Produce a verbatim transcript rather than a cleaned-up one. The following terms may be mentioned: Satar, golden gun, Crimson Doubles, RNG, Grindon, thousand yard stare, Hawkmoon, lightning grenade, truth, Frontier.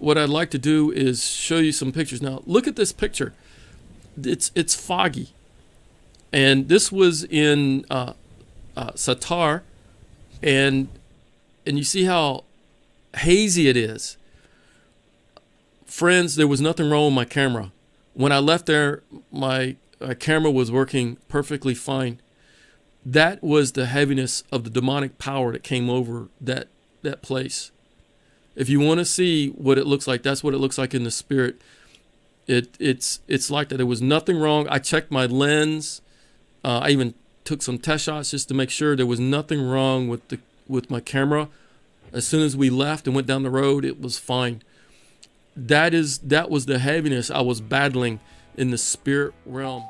what I'd like to do is show you some pictures. Now, look at this picture. It's it's foggy, and this was in uh, uh, Satar, and and you see how hazy it is. Friends, there was nothing wrong with my camera. When I left there, my uh, camera was working perfectly fine. That was the heaviness of the demonic power that came over that that place. If you want to see what it looks like, that's what it looks like in the spirit. It it's it's like that. There was nothing wrong. I checked my lens. Uh, I even took some test shots just to make sure there was nothing wrong with the with my camera. As soon as we left and went down the road, it was fine. That is that was the heaviness I was battling in the spirit realm.